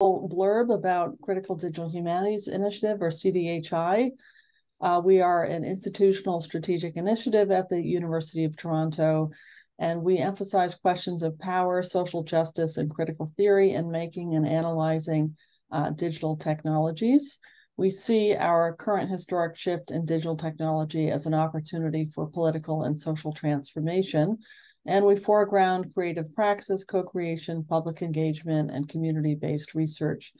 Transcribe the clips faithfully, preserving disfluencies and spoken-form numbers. blurb about Critical Digital Humanities Initiative, or C D H I. Uh, we are an institutional strategic initiative at the University of Toronto, and we emphasize questions of power, social justice, and critical theory in making and analyzing uh, digital technologies. We see our current historic shift in digital technology as an opportunity for political and social transformation, and we foreground creative praxis, co-creation, public engagement, and community-based research.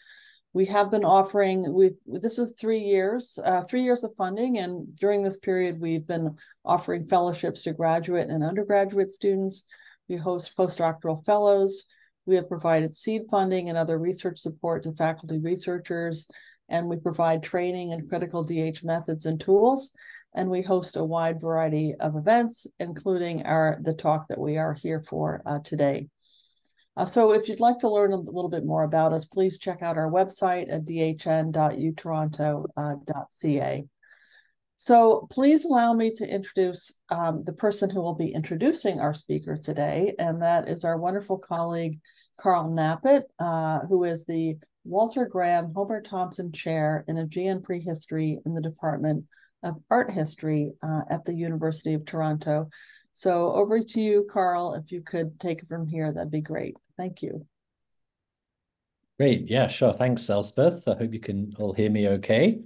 We have been offering, we this is three years, uh, three years of funding, and during this period, we've been offering fellowships to graduate and undergraduate students. We host postdoctoral fellows. We have provided seed funding and other research support to faculty researchers, and we provide training in critical D H methods and tools. And we host a wide variety of events, including our the talk that we are here for uh, today. Uh, so if you'd like to learn a little bit more about us, please check out our website at d h n dot u toronto dot c a. So please allow me to introduce um, the person who will be introducing our speaker today, and that is our wonderful colleague, Carl Knappett, uh, who is the Walter Graham Homer Thompson Chair in Aegean Prehistory in the Department of Art History uh, at the University of Toronto. So over to you, Carl. If you could take it from here, that'd be great. Thank you. Great. Yeah, sure. Thanks, Elspeth. I hope you can all hear me okay.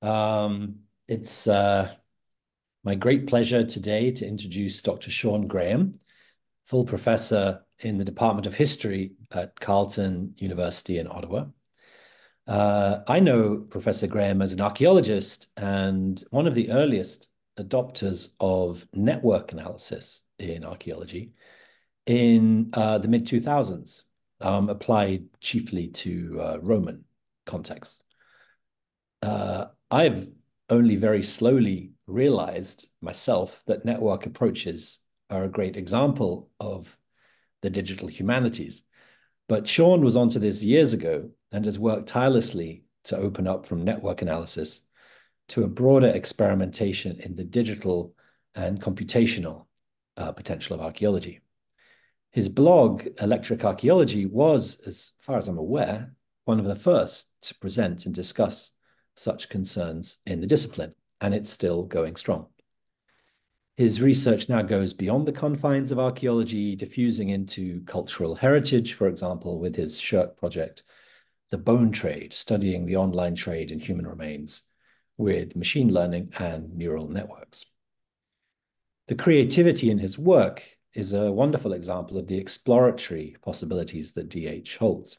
Um, it's uh, my great pleasure today to introduce Doctor Shawn Graham, full professor in the Department of History at Carleton University in Ottawa. Uh, I know Professor Graham as an archaeologist and one of the earliest adopters of network analysis in archaeology in uh, the mid two thousands, um, applied chiefly to uh, Roman contexts. Uh, I've only very slowly realized myself that network approaches are a great example of the digital humanities. But Shawn was onto this years ago and has worked tirelessly to open up from network analysis to a broader experimentation in the digital and computational uh, potential of archaeology. His blog, Electric Archaeology, was, as far as I'm aware, one of the first to present and discuss such concerns in the discipline, and it's still going strong. His research now goes beyond the confines of archaeology, diffusing into cultural heritage, for example, with his Shirk project, The Bone Trade, studying the online trade in human remains with machine learning and neural networks. The creativity in his work is a wonderful example of the exploratory possibilities that D H holds.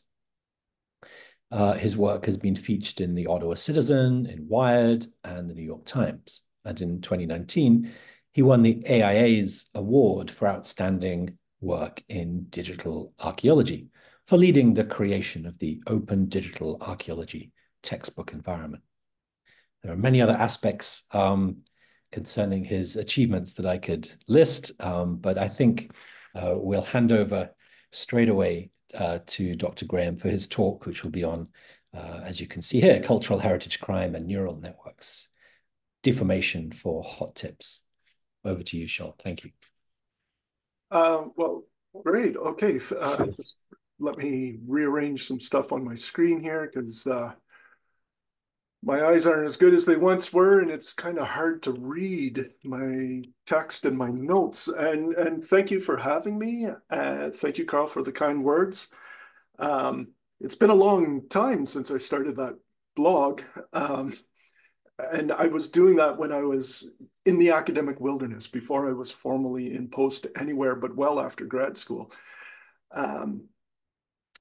Uh, his work has been featured in the Ottawa Citizen, in Wired, and the New York Times. And in twenty nineteen, he won the A I A's award for outstanding work in digital archaeology for leading the creation of the Open Digital Archaeology textbook environment. There are many other aspects um, concerning his achievements that I could list, um, but I think uh, we'll hand over straight away uh, to Doctor Graham for his talk, which will be on, uh, as you can see here, Cultural Heritage Crime and Neural Networks: Deformation for Hot Tips. Over to you, Shawn. Thank you. Uh, well, great. Okay. So, uh, just let me rearrange some stuff on my screen here, because uh... my eyes aren't as good as they once were, and it's kind of hard to read my text and my notes. And, and thank you for having me. Uh, thank you, Carl, for the kind words. Um, it's been a long time since I started that blog. Um, and I was doing that when I was in the academic wilderness, before I was formally in post anywhere, but well after grad school. Um,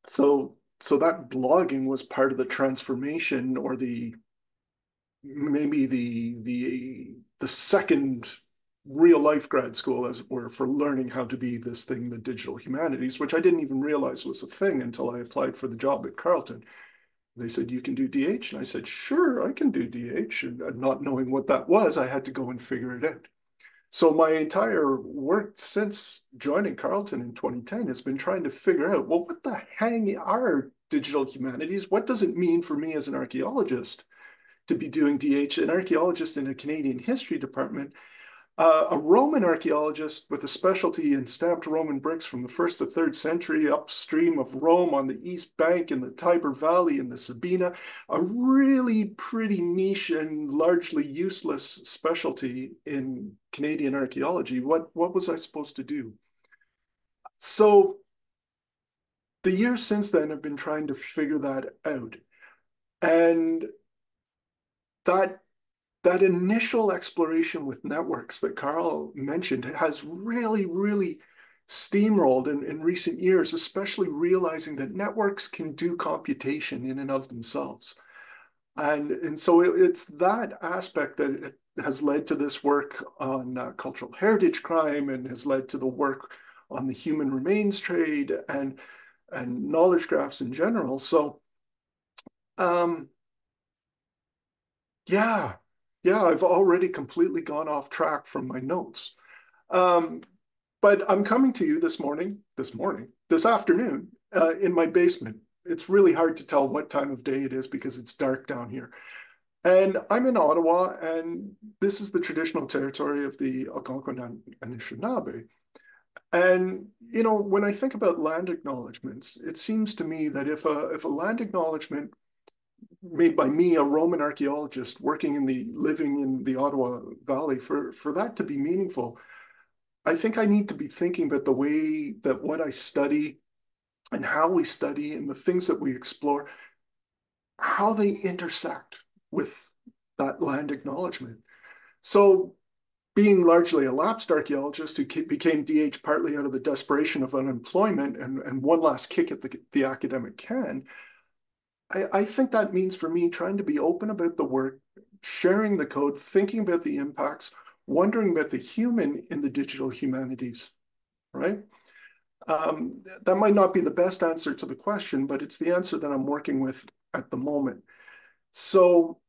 so, so that blogging was part of the transformation, or the maybe the the the second real life grad school, as it were, for learning how to be this thing, the digital humanities, which I didn't even realize was a thing until I applied for the job at Carleton. They said, you can do D H, and I said, sure, I can do D H, and not knowing what that was, I had to go and figure it out. So my entire work since joining Carleton in twenty ten has been trying to figure out, well, what the hang are digital humanities? What does it mean for me as an archaeologist to be doing D H, an archaeologist in a Canadian history department? Uh, a Roman archaeologist with a specialty in stamped Roman bricks from the first to third century upstream of Rome on the East Bank in the Tiber Valley in the Sabina, a really pretty niche and largely useless specialty in Canadian archaeology. What, what was I supposed to do? So the years since then have been trying to figure that out. And that That initial exploration with networks that Carl mentioned has really, really steamrolled in, in recent years, especially realizing that networks can do computation in and of themselves. And, and so it, it's that aspect that has led to this work on uh, cultural heritage crime and has led to the work on the human remains trade and, and knowledge graphs in general. So, um, yeah. Yeah, I've already completely gone off track from my notes. Um, but I'm coming to you this morning, this morning, this afternoon, uh, in my basement. It's really hard to tell what time of day it is because it's dark down here. And I'm in Ottawa, and this is the traditional territory of the Algonquin Anishinaabe. And, you know, when I think about land acknowledgements, it seems to me that if a, if a land acknowledgement made by me, a Roman archaeologist working in the living in the Ottawa Valley, for, for that to be meaningful, I think I need to be thinking about the way that what I study and how we study and the things that we explore, how they intersect with that land acknowledgement. So being largely a lapsed archaeologist who became D H partly out of the desperation of unemployment and, and one last kick at the, the academic can, I, I think that means for me trying to be open about the work, sharing the code, thinking about the impacts, wondering about the human in the digital humanities, right? Um, that might not be the best answer to the question, but it's the answer that I'm working with at the moment. So,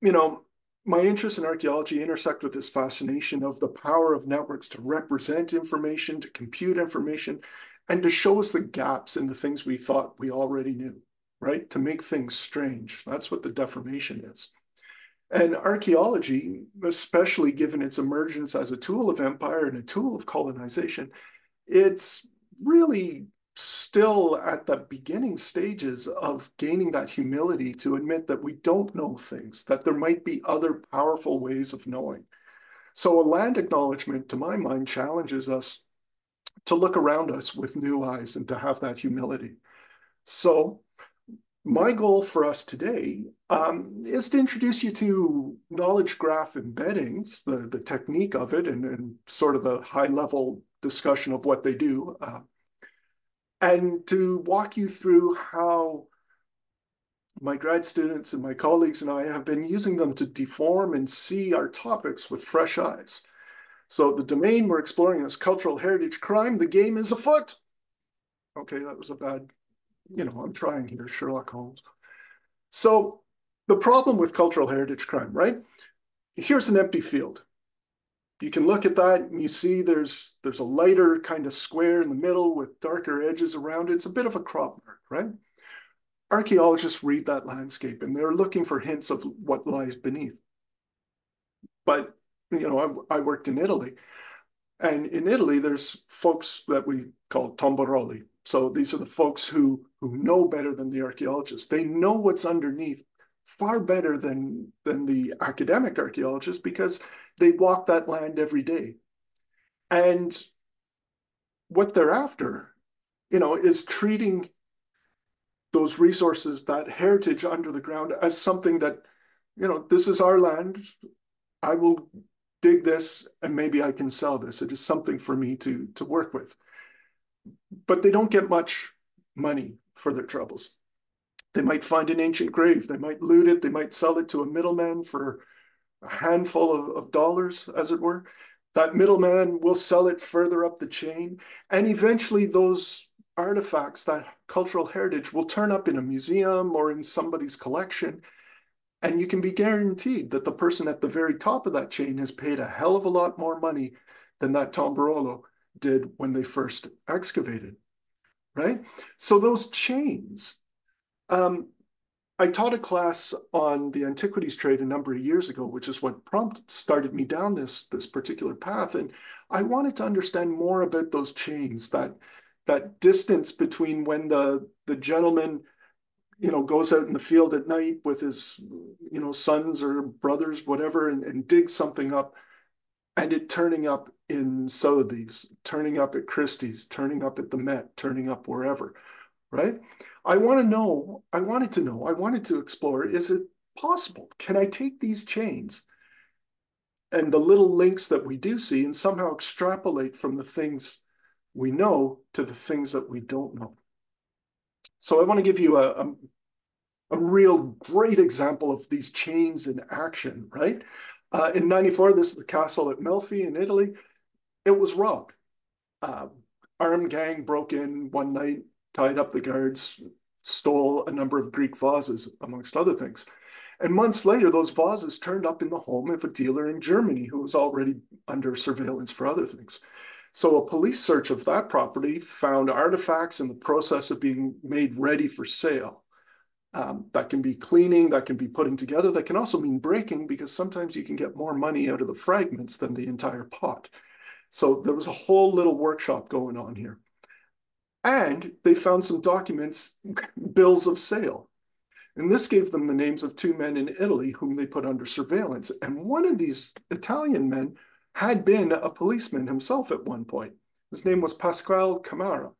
you know, my interests in archaeology intersect with this fascination of the power of networks to represent information, to compute information, and to show us the gaps in the things we thought we already knew, right? To make things strange. That's what the deformation is. And archaeology, especially given its emergence as a tool of empire and a tool of colonization, it's really still at the beginning stages of gaining that humility to admit that we don't know things, that there might be other powerful ways of knowing. So a land acknowledgement, to my mind, challenges us to look around us with new eyes and to have that humility. So my goal for us today um, is to introduce you to knowledge graph embeddings, the, the technique of it, and, and sort of the high level discussion of what they do, uh, and to walk you through how my grad students and my colleagues and I have been using them to deform and see our topics with fresh eyes. So the domain we're exploring is cultural heritage crime. The game is afoot. Okay, that was a bad, you know, I'm trying here, Sherlock Holmes. So the problem with cultural heritage crime, right? Here's an empty field. You can look at that and you see there's, there's a lighter kind of square in the middle with darker edges around it. It's a bit of a crop mark, right? Archaeologists read that landscape and they're looking for hints of what lies beneath. But you know, I, I worked in Italy, and in Italy, there's folks that we call tombaroli. So these are the folks who, who know better than the archaeologists. They know what's underneath far better than, than the academic archaeologists because they walk that land every day. And what they're after, you know, is treating those resources, that heritage under the ground as something that, you know, this is our land. I will dig this and maybe I can sell this. It is something for me to, to work with. But they don't get much money for their troubles. They might find an ancient grave. They might loot it. They might sell it to a middleman for a handful of, of dollars, as it were. That middleman will sell it further up the chain. And eventually those artifacts, that cultural heritage, will turn up in a museum or in somebody's collection. And you can be guaranteed that the person at the very top of that chain has paid a hell of a lot more money than that tombarolo did when they first excavated, right? So those chains, um, I taught a class on the antiquities trade a number of years ago, which is what prompted started me down this, this particular path. And I wanted to understand more about those chains, that, that distance between when the, the gentleman, you know, goes out in the field at night with his, you know, sons or brothers, whatever, and, and digs something up, and it turning up in Sotheby's, turning up at Christie's, turning up at the Met, turning up wherever, right? I want to know, I wanted to know, I wanted to explore, is it possible? Can I take these chains and the little links that we do see and somehow extrapolate from the things we know to the things that we don't know? So I want to give you a, a, a real great example of these chains in action, right? Uh, in ninety-four, this is the castle at Melfi in Italy. It was robbed. Uh, armed gang broke in one night, tied up the guards, stole a number of Greek vases, amongst other things. And months later, those vases turned up in the home of a dealer in Germany who was already under surveillance for other things. So a police search of that property found artifacts in the process of being made ready for sale. Um, that can be cleaning, that can be putting together, that can also mean breaking, because sometimes you can get more money out of the fragments than the entire pot. So there was a whole little workshop going on here. And they found some documents, bills of sale. And this gave them the names of two men in Italy whom they put under surveillance. And one of these Italian men had been a policeman himself at one point. His name was Pasquale Camara.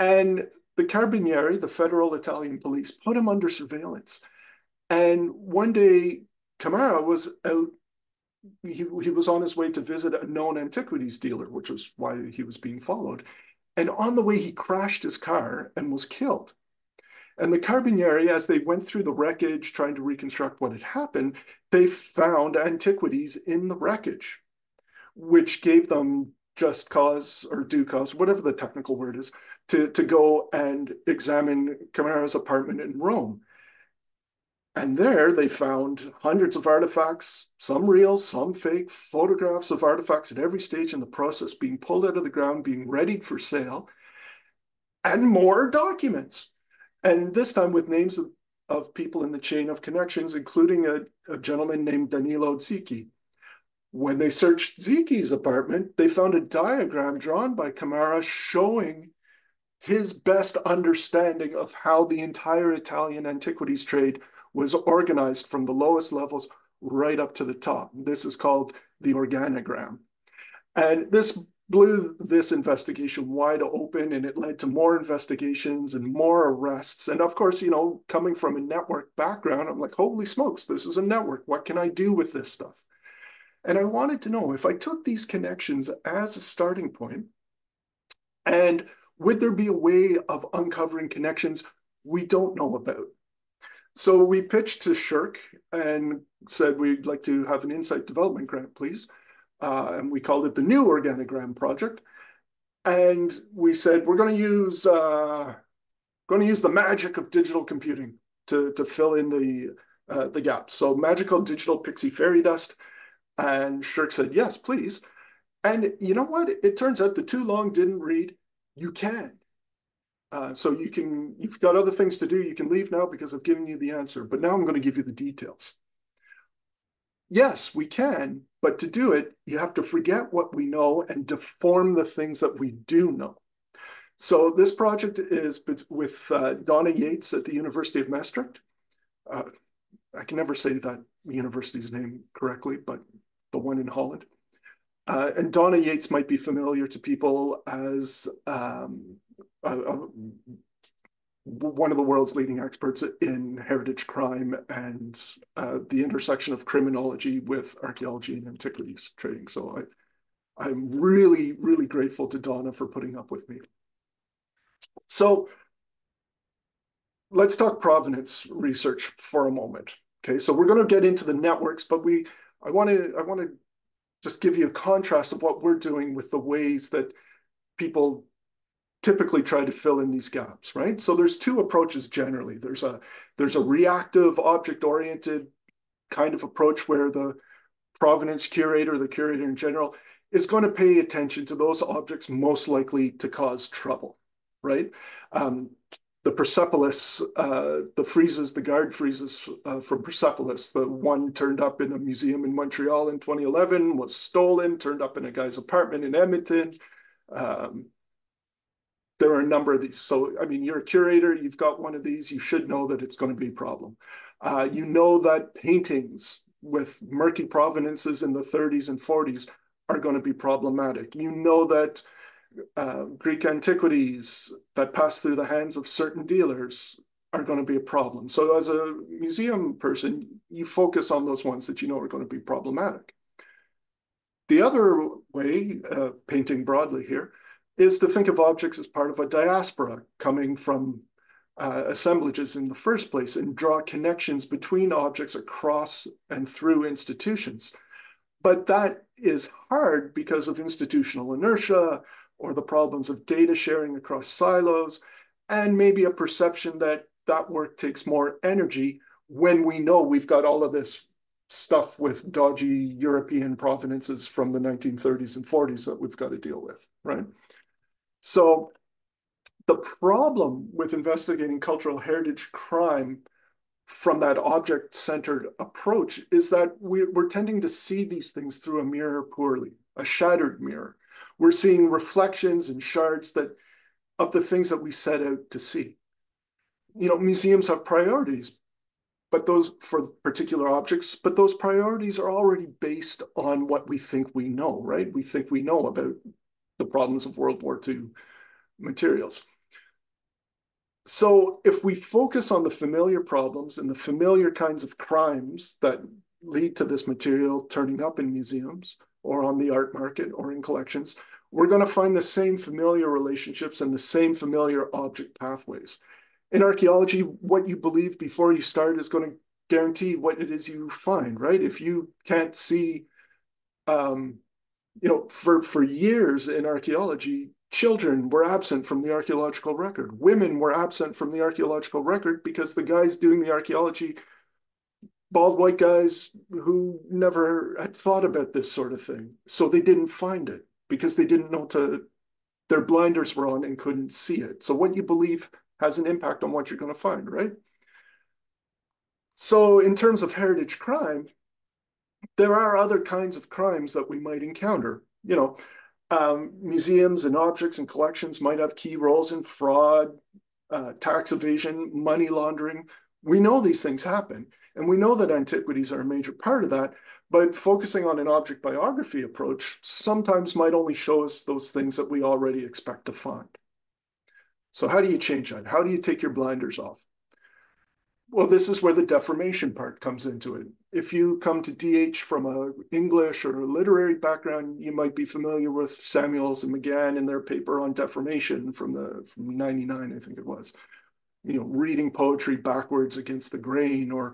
And the Carabinieri, the federal Italian police, put him under surveillance. And one day, Camara was out, he, he was on his way to visit a known antiquities dealer, which was why he was being followed. And on the way, he crashed his car and was killed. And the Carabinieri, as they went through the wreckage, trying to reconstruct what had happened, they found antiquities in the wreckage, which gave them just cause or due cause, whatever the technical word is, to, to go and examine Camara's apartment in Rome. And there they found hundreds of artifacts, some real, some fake, photographs of artifacts at every stage in the process, being pulled out of the ground, being readied for sale, and more documents. And this time with names of, of people in the chain of connections, including a, a gentleman named Danilo Zicchi. When they searched Zicchi's apartment, they found a diagram drawn by Camara showing his best understanding of how the entire Italian antiquities trade was organized from the lowest levels right up to the top. This is called the organogram. And this blew this investigation wide open, and it led to more investigations and more arrests. And of course, you know, coming from a network background, I'm like, holy smokes, this is a network. What can I do with this stuff? And I wanted to know if I took these connections as a starting point, and would there be a way of uncovering connections we don't know about? So we pitched to Shirk and said, we'd like to have an insight development grant, please. Uh, and we called it the New Organogram Project. And we said, we're going to use uh, going to use the magic of digital computing to, to fill in the, uh, the gaps. So magical digital pixie fairy dust. And Shirk said, yes, please. And you know what? It turns out the too long didn't read, you can. Uh, so you can, you've got other things to do. You can leave now because I've given you the answer, but now I'm going to give you the details. Yes, we can, but to do it, you have to forget what we know and deform the things that we do know. So this project is with uh, Donna Yates at the University of Maastricht. Uh, I can never say that university's name correctly, but the one in Holland. Uh, and Donna Yates might be familiar to people as um, a, a, one of the world's leading experts in heritage crime and uh, the intersection of criminology with archaeology and antiquities trading. So I, I'm really, really grateful to Donna for putting up with me. So let's talk provenance research for a moment. Okay, so we're going to get into the networks, but we, I want to, I want to just give you a contrast of what we're doing with the ways that people typically try to fill in these gaps, right? So there's two approaches generally. There's a, there's a reactive, object-oriented kind of approach where the provenance curator, the curator in general, is going to pay attention to those objects most likely to cause trouble, right? Um, the Persepolis, uh, the friezes, the guard friezes uh, from Persepolis. The one turned up in a museum in Montreal in twenty eleven, was stolen, turned up in a guy's apartment in Edmonton. Um, there are a number of these. So, I mean, you're a curator, you've got one of these, you should know that it's going to be a problem. Uh, you know that paintings with murky provenances in the thirties and forties are going to be problematic. You know that Uh, Greek antiquities that pass through the hands of certain dealers are going to be a problem. So as a museum person, you focus on those ones that you know are going to be problematic. The other way, uh, painting broadly here, is to think of objects as part of a diaspora coming from uh, assemblages in the first place, and draw connections between objects across and through institutions. But that is hard because of institutional inertia, or the problems of data sharing across silos, and maybe a perception that that work takes more energy when we know we've got all of this stuff with dodgy European provenances from the nineteen thirties and forties that we've got to deal with, right? So the problem with investigating cultural heritage crime from that object-centered approach is that we're tending to see these things through a mirror poorly, a shattered mirror. We're seeing reflections and shards that of the things that we set out to see. You know, museums have priorities, but those for particular objects, but those priorities are already based on what we think we know, right? We think we know about the problems of World War Two materials. So if we focus on the familiar problems and the familiar kinds of crimes that lead to this material turning up in museums, or on the art market, or in collections, we're going to find the same familiar relationships and the same familiar object pathways. In archaeology, what you believe before you start is going to guarantee what it is you find, right? If you can't see, um, you know, for, for years in archaeology, children were absent from the archaeological record. Women were absent from the archaeological record because the guys doing the archaeology, bald white guys who never had thought about this sort of thing. So they didn't find it because they didn't know to, their blinders were on and couldn't see it. So what you believe has an impact on what you're going to find, right? So in terms of heritage crime, there are other kinds of crimes that we might encounter. You know, um, museums and objects and collections might have key roles in fraud, uh, tax evasion, money laundering. We know these things happen, and we know that antiquities are a major part of that, but focusing on an object biography approach sometimes might only show us those things that we already expect to find. So how do you change that? How do you take your blinders off? Well, this is where the deformation part comes into it. If you come to D H from an English or a literary background, you might be familiar with Samuels and McGann and their paper on deformation from the from ninety-nine, I think it was. You know, reading poetry backwards against the grain, or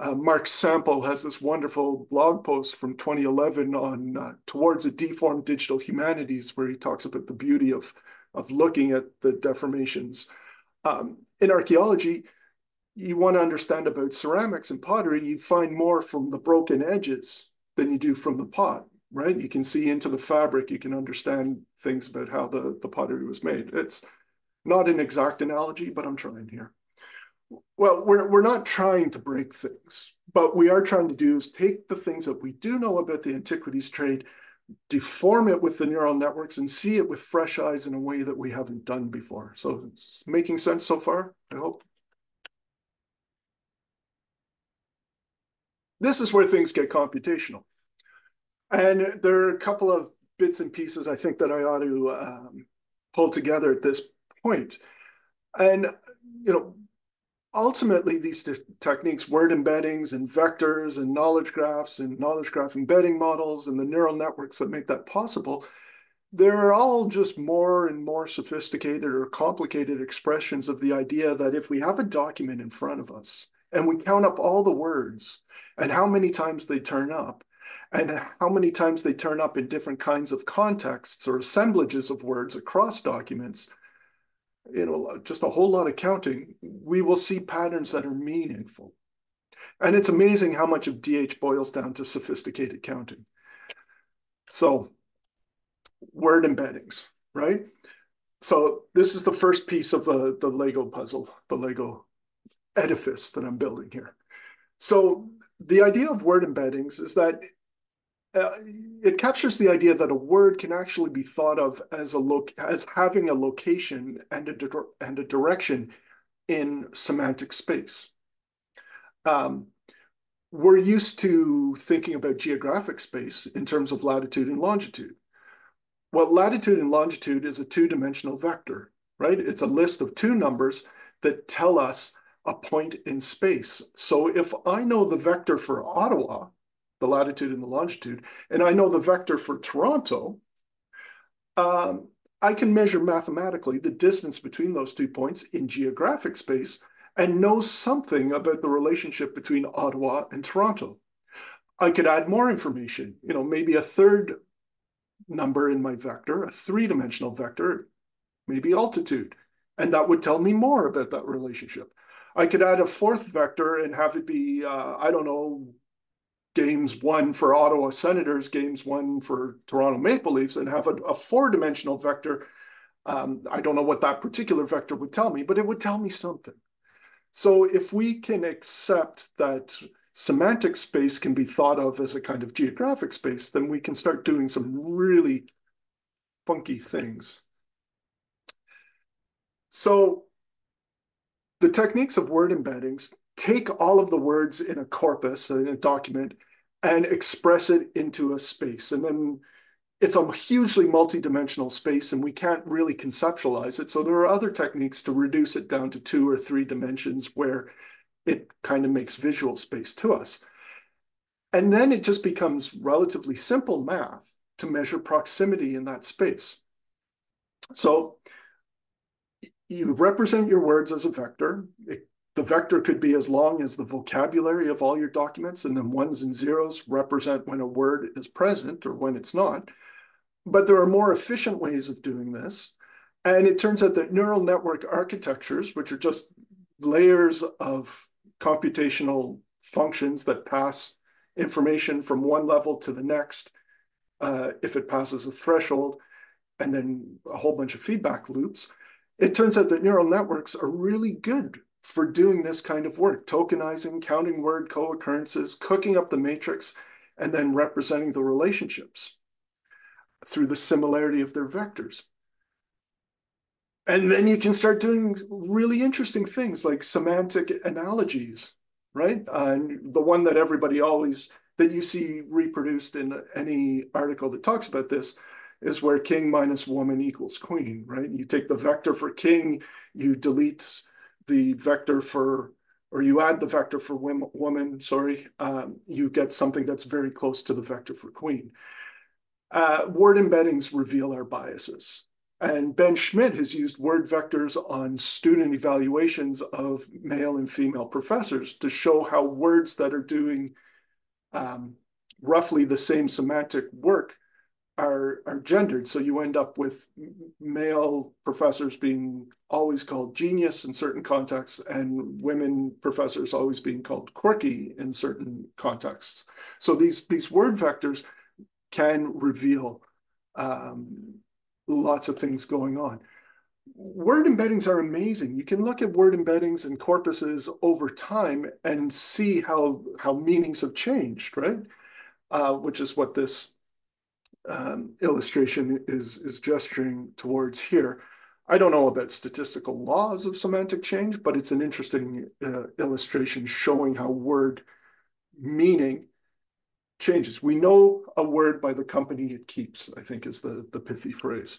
Uh, Mark Sample has this wonderful blog post from twenty eleven on uh, Towards a Deformed Digital Humanities, where he talks about the beauty of, of looking at the deformations. Um, in archaeology, you want to understand about ceramics and pottery, you find more from the broken edges than you do from the pot, right? You can see into the fabric, you can understand things about how the, the pottery was made. It's not an exact analogy, but I'm trying here. Well, we're, we're not trying to break things, but we are trying to do is take the things that we do know about the antiquities trade, deform it with the neural networks, and see it with fresh eyes in a way that we haven't done before. So it's making sense so far, I hope. This is where things get computational. And there are a couple of bits and pieces I think that I ought to um, pull together at this point. And, you know, ultimately, these techniques, word embeddings and vectors and knowledge graphs and knowledge graph embedding models and the neural networks that make that possible, they're all just more and more sophisticated or complicated expressions of the idea that if we have a document in front of us and we count up all the words and how many times they turn up and how many times they turn up in different kinds of contexts or assemblages of words across documents, you know, just a whole lot of counting, we will see patterns that are meaningful. And it's amazing how much of D H boils down to sophisticated counting. So word embeddings, right? So this is the first piece of the, the Lego puzzle, the Lego edifice that I'm building here. So the idea of word embeddings is that uh, it captures the idea that a word can actually be thought of as a loc as having a location and a di and a direction in semantic space. Um, we're used to thinking about geographic space in terms of latitude and longitude. Well, latitude and longitude is a two-dimensional vector, right? It's a list of two numbers that tell us a point in space. So if I know the vector for Ottawa, the latitude and the longitude, and I know the vector for Toronto, um, I can measure mathematically the distance between those two points in geographic space and know something about the relationship between Ottawa and Toronto. I could add more information, you know, maybe a third number in my vector, a three-dimensional vector, maybe altitude, and that would tell me more about that relationship. I could add a fourth vector and have it be, uh, I don't know, games one for Ottawa Senators, games one for Toronto Maple Leafs, and have a, a four-dimensional vector. Um, I don't know what that particular vector would tell me, but it would tell me something. So if we can accept that semantic space can be thought of as a kind of geographic space, then we can start doing some really funky things. So the techniques of word embeddings take all of the words in a corpus, in a document, and express it into a space. And then it's a hugely multidimensional space and we can't really conceptualize it. So there are other techniques to reduce it down to two or three dimensions where it kind of makes visual space to us. And then it just becomes relatively simple math to measure proximity in that space. So you represent your words as a vector. It, the vector could be as long as the vocabulary of all your documents, and then ones and zeros represent when a word is present or when it's not. But there are more efficient ways of doing this. And it turns out that neural network architectures, which are just layers of computational functions that pass information from one level to the next, uh, if it passes a threshold, and then a whole bunch of feedback loops. It turns out that neural networks are really good for doing this kind of work, tokenizing, counting word co-occurrences, cooking up the matrix, and then representing the relationships through the similarity of their vectors. And then you can start doing really interesting things like semantic analogies, right? And the one that everybody always, that you see reproduced in any article that talks about this is where king minus woman equals queen, right? You take the vector for king, you delete the vector for, or you add the vector for woman, sorry, um, you get something that's very close to the vector for queen. Uh, word embeddings reveal our biases. And Ben Schmidt has used word vectors on student evaluations of male and female professors to show how words that are doing um, roughly the same semantic work are, are gendered. So you end up with male professors being always called genius in certain contexts and women professors always being called quirky in certain contexts. So these, these word vectors can reveal um, lots of things going on. Word embeddings are amazing. You can look at word embeddings and corpuses over time and see how, how meanings have changed, right? Uh, which is what this um, illustration is, is gesturing towards here. I don't know about statistical laws of semantic change, but it's an interesting uh, illustration showing how word meaning changes. We know a word by the company it keeps, I think is the, the pithy phrase.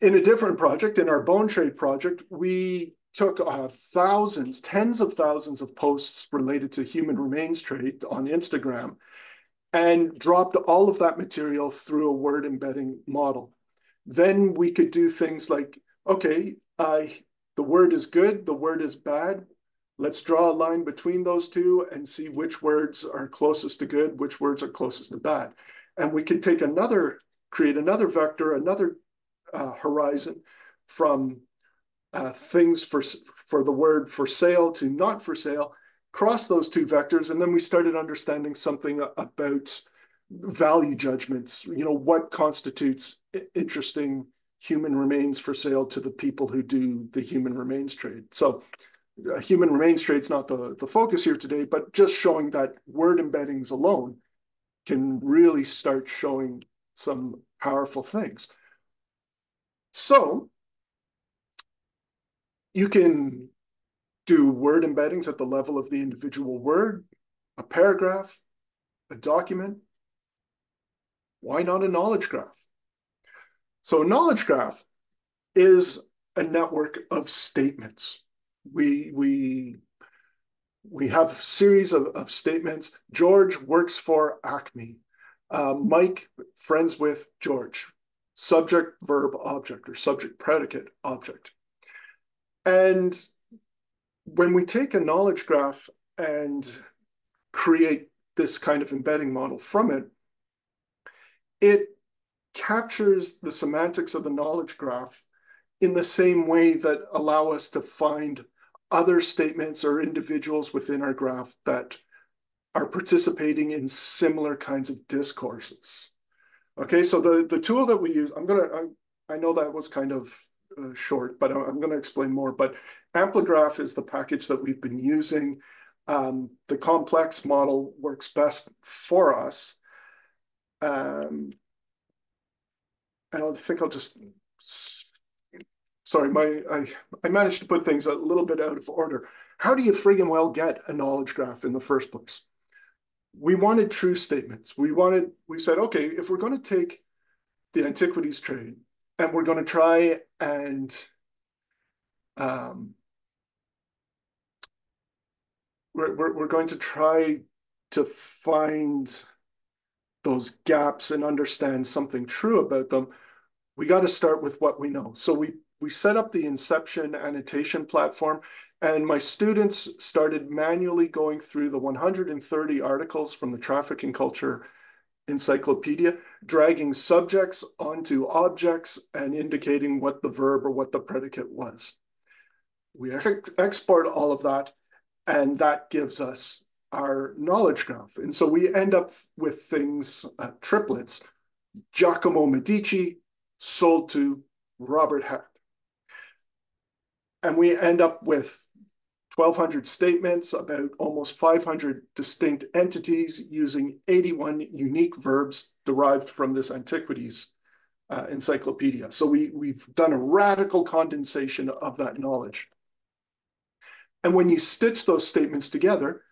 In a different project, in our Bone Trade project, we took uh, thousands, tens of thousands of posts related to human remains trade on Instagram and dropped all of that material through a word embedding model. Then we could do things like, okay, uh, the word is good, the word is bad. Let's draw a line between those two and see which words are closest to good, which words are closest to bad. And we can take another, create another vector, another uh, horizon from uh, things for, for the word for sale to not for sale, cross those two vectors. And then we started understanding something about value judgments, you know, what constitutes interesting human remains for sale to the people who do the human remains trade. So uh, human remains trade's not the, the focus here today, but just showing that word embeddings alone can really start showing some powerful things. So you can do word embeddings at the level of the individual word, a paragraph, a document. Why not a knowledge graph? So a knowledge graph is a network of statements. We, we, we have a series of, of statements. George works for Acme. Uh, Mike, friends with George. Subject, verb, object, or subject, predicate, object. And when we take a knowledge graph and create this kind of embedding model from it, it captures the semantics of the knowledge graph in the same way that allow us to find other statements or individuals within our graph that are participating in similar kinds of discourses. Okay, so the, the tool that we use, I'm gonna, I, I know that was kind of uh, short, but I'm, I'm gonna explain more, but AmpliGraph is the package that we've been using. Um, the complex model works best for us. Um, I don't think I'll just, sorry, my I, I managed to put things a little bit out of order. How do you friggin' well get a knowledge graph in the first place? We wanted true statements. We wanted, we said, okay, if we're going to take the antiquities trade and we're going to try and, um, we're, we're, we're going to try to find those gaps and understand something true about them, we got to start with what we know. So we, we set up the Inception annotation platform, and my students started manually going through the one hundred thirty articles from the Traffic and Culture Encyclopedia, dragging subjects onto objects and indicating what the verb or what the predicate was. We ex- export all of that, and that gives us our knowledge graph. And so we end up with things, uh, triplets. Giacomo Medici sold to Robert Hecht. And we end up with twelve hundred statements about almost five hundred distinct entities using eighty-one unique verbs derived from this antiquities uh, encyclopedia. So we, we've done a radical condensation of that knowledge. And when you stitch those statements together,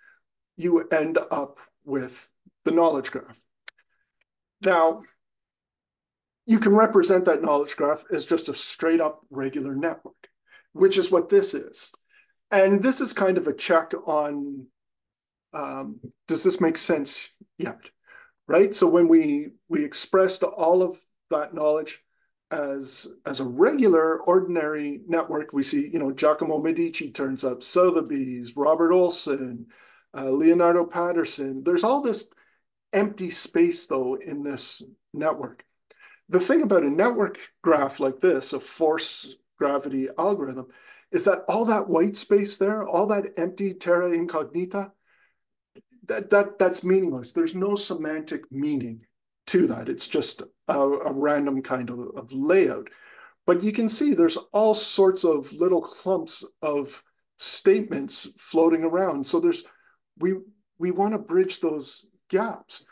you end up with the knowledge graph. Now, you can represent that knowledge graph as just a straight up regular network, which is what this is. And this is kind of a check on, um, does this make sense yet, right? So when we, we expressed all of that knowledge as, as a regular, ordinary network, we see, you know, Giacomo Medici turns up, Sotheby's, Robert Olson, Uh, Leonardo Patterson. There's all this empty space, though, in this network. The thing about a network graph like this, a force gravity algorithm, is that all that white space there, all that empty terra incognita, that, that, that's meaningless. There's no semantic meaning to that. It's just a, a random kind of, of layout. But you can see there's all sorts of little clumps of statements floating around. So there's We, we want to bridge those gaps.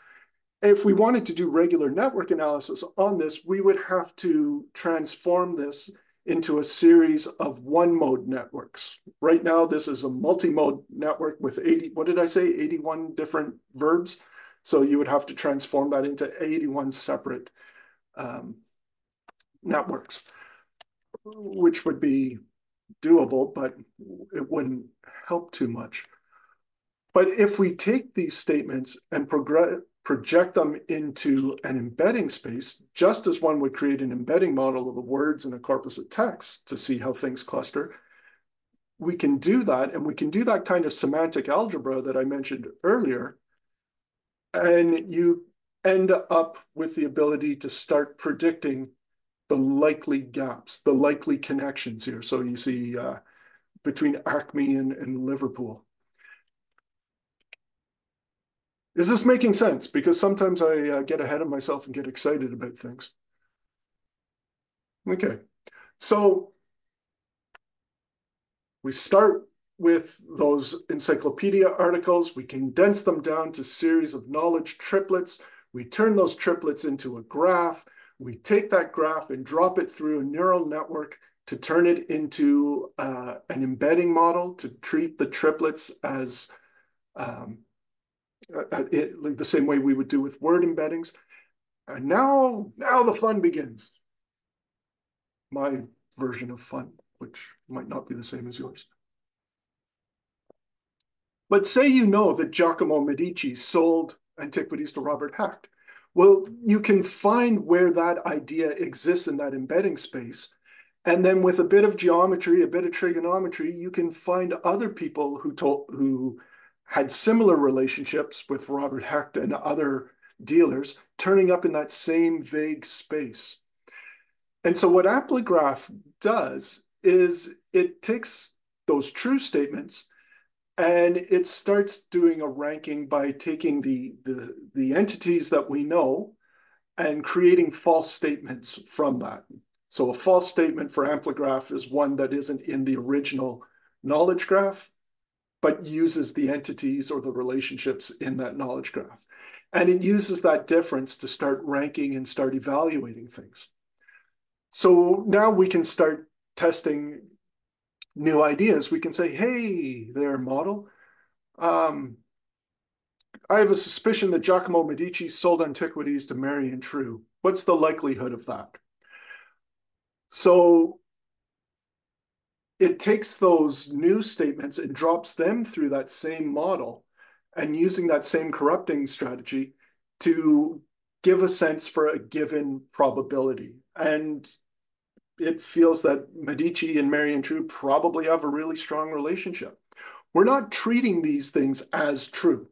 If we wanted to do regular network analysis on this, we would have to transform this into a series of one-mode networks. Right now, this is a multi-mode network with eighty, what did I say, eighty-one different verbs. So you would have to transform that into eighty-one separate um, networks, which would be doable, but it wouldn't help too much. But if we take these statements and project them into an embedding space, just as one would create an embedding model of the words in a corpus of text to see how things cluster, we can do that, and we can do that kind of semantic algebra that I mentioned earlier, and you end up with the ability to start predicting the likely gaps, the likely connections here. So you see uh, between Acme and, and Liverpool. Is this making sense? Because sometimes I uh, get ahead of myself and get excited about things. Okay, so we start with those encyclopedia articles. We condense them down to series of knowledge triplets. We turn those triplets into a graph. We take that graph and drop it through a neural network to turn it into uh, an embedding model to treat the triplets as um, it, like the same way we would do with word embeddings. And now, now the fun begins. My version of fun, which might not be the same as yours. But say you know that Giacomo Medici sold antiquities to Robert Hecht. Well, you can find where that idea exists in that embedding space. And then with a bit of geometry, a bit of trigonometry, you can find other people who told, who had similar relationships with Robert Hecht and other dealers turning up in that same vague space. And so what AmpliGraph does is it takes those true statements and it starts doing a ranking by taking the, the, the entities that we know and creating false statements from that. So a false statement for AmpliGraph is one that isn't in the original knowledge graph, but uses the entities or the relationships in that knowledge graph. And it uses that difference to start ranking and start evaluating things. So now we can start testing new ideas. We can say, hey there, model. Um, I have a suspicion that Giacomo Medici sold antiquities to Marion True. What's the likelihood of that? So it takes those new statements and drops them through that same model and using that same corrupting strategy to give a sense for a given probability. And it feels that Medici and Marion True probably have a really strong relationship. We're not treating these things as true.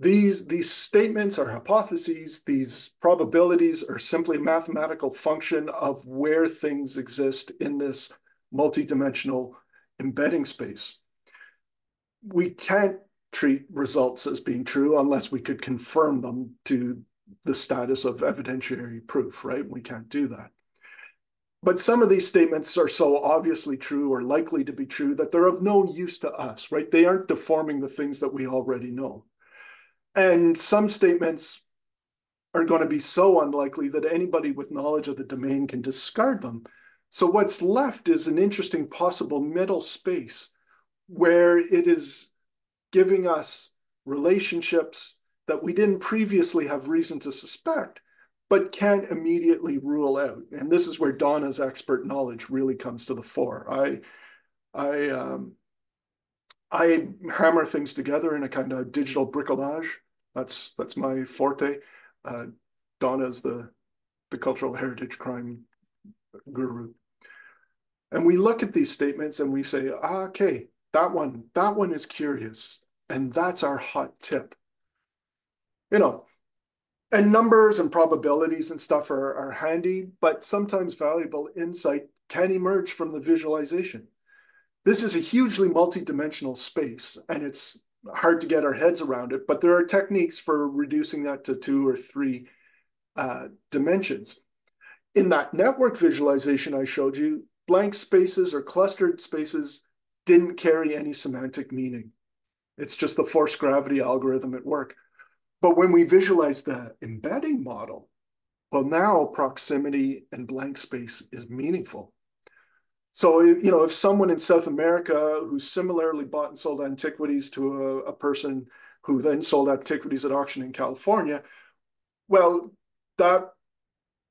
These, these statements are hypotheses. These probabilities are simply a mathematical function of where things exist in this multidimensional embedding space. We can't treat results as being true unless we could confirm them to the status of evidentiary proof, right? We can't do that. But some of these statements are so obviously true or likely to be true that they're of no use to us, right? They aren't deforming the things that we already know. And some statements are going to be so unlikely that anybody with knowledge of the domain can discard them. So what's left is an interesting possible middle space where it is giving us relationships that we didn't previously have reason to suspect, but can't immediately rule out. And this is where Donna's expert knowledge really comes to the fore. I, I, um, I hammer things together in a kind of digital bricolage. That's, that's my forte. Uh, Donna's the, the cultural heritage crime guru. And we look at these statements and we say, ah, okay, that one, that one is curious. And that's our hot tip. You know, and numbers and probabilities and stuff are, are handy, but sometimes valuable insight can emerge from the visualization. This is a hugely multidimensional space, and it's hard to get our heads around it, but there are techniques for reducing that to two or three uh, dimensions. In that network visualization I showed you, blank spaces or clustered spaces didn't carry any semantic meaning. It's just the force gravity algorithm at work. But when we visualize the embedding model, well, now proximity and blank space is meaningful. So, you know, if someone in South America who similarly bought and sold antiquities to a, a person who then sold antiquities at auction in California, well, that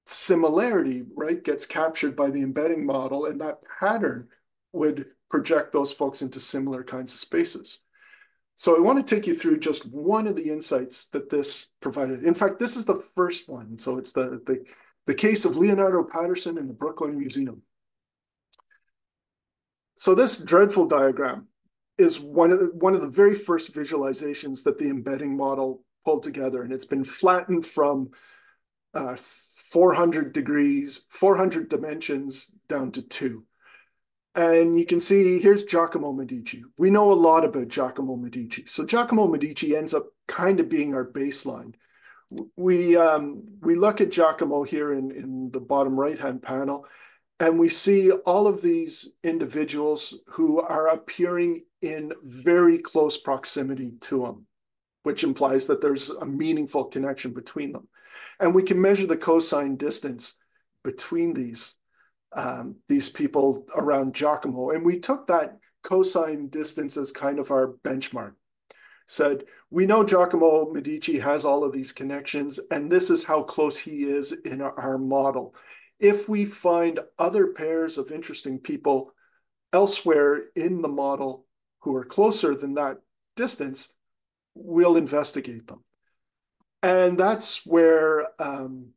similarity, right, gets captured by the embedding model, and that pattern would project those folks into similar kinds of spaces. So I want to take you through just one of the insights that this provided. In fact, this is the first one. So it's the, the, the case of Leonardo Patterson in the Brooklyn Museum. So this dreadful diagram is one of, the, one of the very first visualizations that the embedding model pulled together, and it's been flattened from uh, four hundred degrees, four hundred dimensions down to two. And you can see here's Giacomo Medici. We know a lot about Giacomo Medici. So Giacomo Medici ends up kind of being our baseline. we um, we look at Giacomo here in, in the bottom right-hand panel, and we see all of these individuals who are appearing in very close proximity to him, which implies that there's a meaningful connection between them. And we can measure the cosine distance between these, um, these people around Giacomo. And we took that cosine distance as kind of our benchmark. Said, we know Giacomo Medici has all of these connections, and this is how close he is in our model. If we find other pairs of interesting people elsewhere in the model who are closer than that distance, we'll investigate them. And that's where um,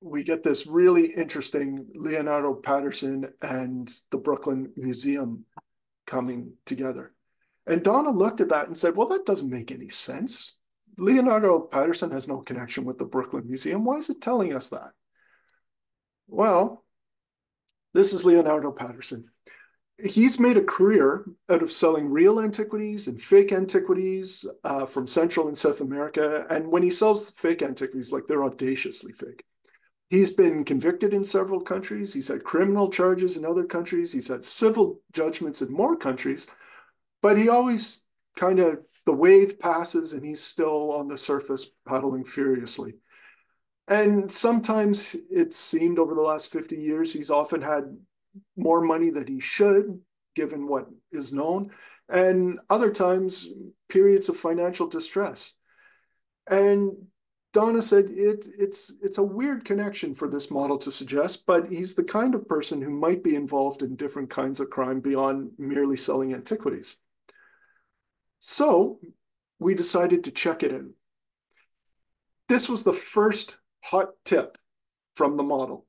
we get this really interesting Leonardo Patterson and the Brooklyn Museum coming together. And Donna looked at that and said, well, that doesn't make any sense. Leonardo Patterson has no connection with the Brooklyn Museum. Why is it telling us that? Well, this is Leonardo Patterson. He's made a career out of selling real antiquities and fake antiquities uh, from Central and South America. And when he sells fake antiquities, like they're audaciously fake. He's been convicted in several countries. He's had criminal charges in other countries. He's had civil judgments in more countries. But he always kind of, the wave passes and he's still on the surface paddling furiously. And sometimes it seemed over the last fifty years, he's often had more money than he should, given what is known, and other times, periods of financial distress. And Donna said, it, it's, it's a weird connection for this model to suggest, but he's the kind of person who might be involved in different kinds of crime beyond merely selling antiquities. So we decided to check it in. This was the first hot tip from the model.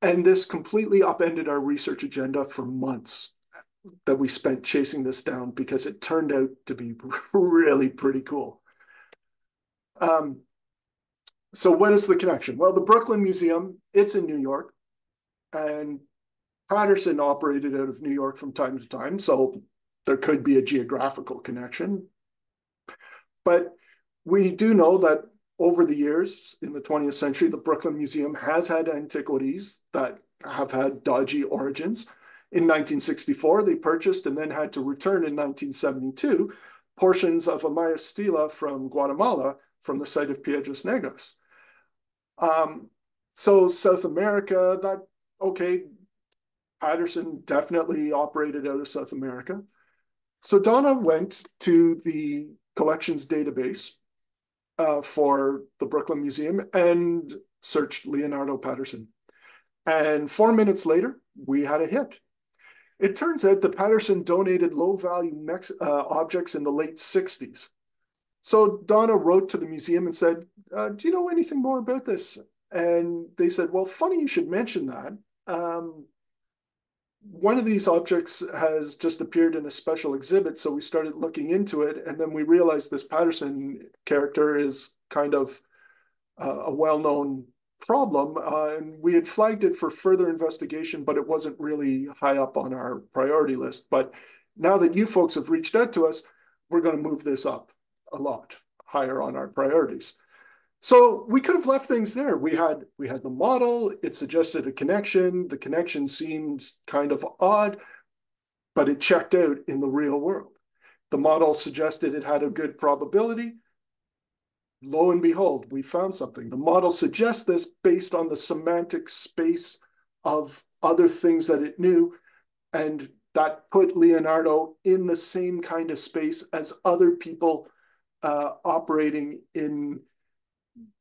And this completely upended our research agenda for months that we spent chasing this down, because it turned out to be really pretty cool. Um, so what is the connection? Well, the Brooklyn Museum, it's in New York, and Patterson operated out of New York from time to time, so there could be a geographical connection. But we do know that over the years, in the twentieth century, the Brooklyn Museum has had antiquities that have had dodgy origins. In nineteen sixty-four, they purchased and then had to return in nineteen seventy-two portions of a Maya stela from Guatemala from the site of Piedras Negras. Um, so South America, that, okay, Patterson definitely operated out of South America. So Donna went to the collections database Uh, for the Brooklyn Museum and searched Leonardo Patterson. And four minutes later, we had a hit. It turns out that Patterson donated low-value Mex uh, objects in the late sixties. So Donna wrote to the museum and said, uh, do you know anything more about this? And they said, well, funny you should mention that. Um, one of these objects has just appeared in a special exhibit, so we started looking into it, and then we realized this Patterson character is kind of uh, a well-known problem, uh, and we had flagged it for further investigation, but it wasn't really high up on our priority list. But now that you folks have reached out to us, we're going to move this up a lot higher on our priorities. So we could have left things there. We had we had the model, it suggested a connection, the connection seemed kind of odd, but it checked out in the real world. The model suggested it had a good probability. Lo and behold, we found something. The model suggests this based on the semantic space of other things that it knew, and that put Leonardo in the same kind of space as other people uh, operating in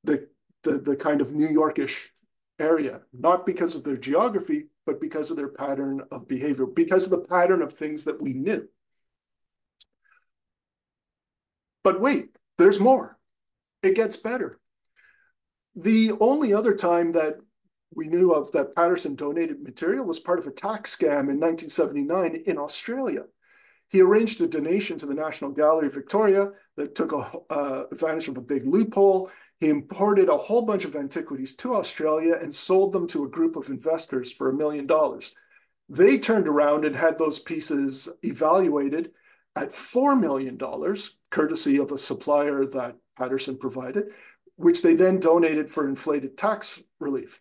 The, the, the kind of New York-ish area, not because of their geography, but because of their pattern of behavior, because of the pattern of things that we knew. But wait, there's more. It gets better. The only other time that we knew of that Patterson donated material was part of a tax scam in nineteen seventy-nine in Australia. He arranged a donation to the National Gallery of Victoria that took a, uh, advantage of a big loophole. He imported a whole bunch of antiquities to Australia and sold them to a group of investors for a million dollars. They turned around and had those pieces evaluated at four million dollars, courtesy of a supplier that Patterson provided, which they then donated for inflated tax relief.